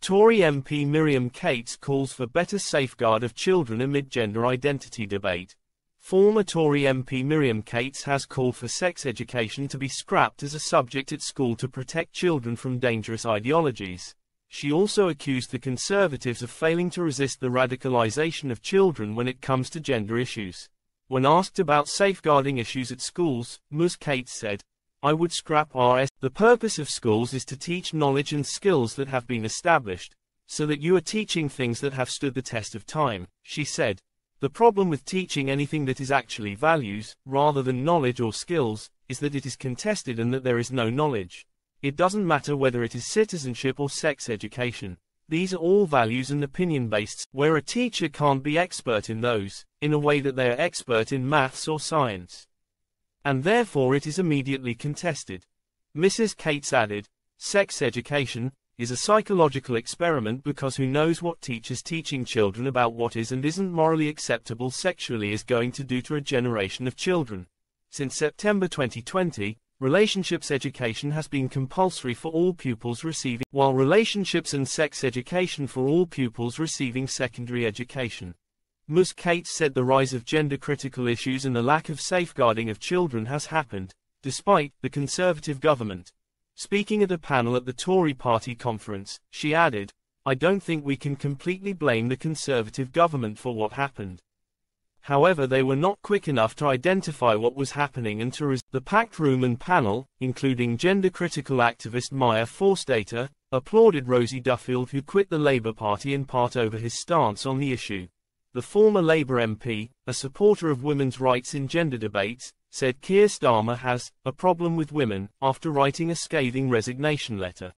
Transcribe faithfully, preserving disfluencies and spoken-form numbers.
Tory M P Miriam Cates calls for better safeguard of children amid gender identity debate. Former Tory M P Miriam Cates has called for sex education to be scrapped as a subject at school to protect children from dangerous ideologies. She also accused the Conservatives of failing to resist the radicalisation of children when it comes to gender issues. When asked about safeguarding issues at schools, Miriam Cates said, "I would scrap R S. The purpose of schools is to teach knowledge and skills that have been established, so that you are teaching things that have stood the test of time," she said. "The problem with teaching anything that is actually values, rather than knowledge or skills, is that it is contested and that there is no knowledge. It doesn't matter whether it is citizenship or sex education. These are all values and opinion-based, where a teacher can't be expert in those, in a way that they are expert in maths or science. And therefore it is immediately contested." Missus Cates added, "Sex education is a psychological experiment because who knows what teachers teaching children about what is and isn't morally acceptable sexually is going to do to a generation of children." Since September twenty twenty, relationships education has been compulsory for all pupils receiving, while relationships and sex education for all pupils receiving secondary education. Miriam Cates said the rise of gender-critical issues and the lack of safeguarding of children has happened, despite the Conservative government. Speaking at a panel at the Tory party conference, she added, "I don't think we can completely blame the Conservative government for what happened. However, they were not quick enough to identify what was happening and to resist." The packed room and panel, including gender-critical activist Maya Forstater, applauded Rosie Duffield, who quit the Labour Party in part over his stance on the issue. The former Labour M P, a supporter of women's rights in gender debates, said Keir Starmer has "a problem with women" after writing a scathing resignation letter.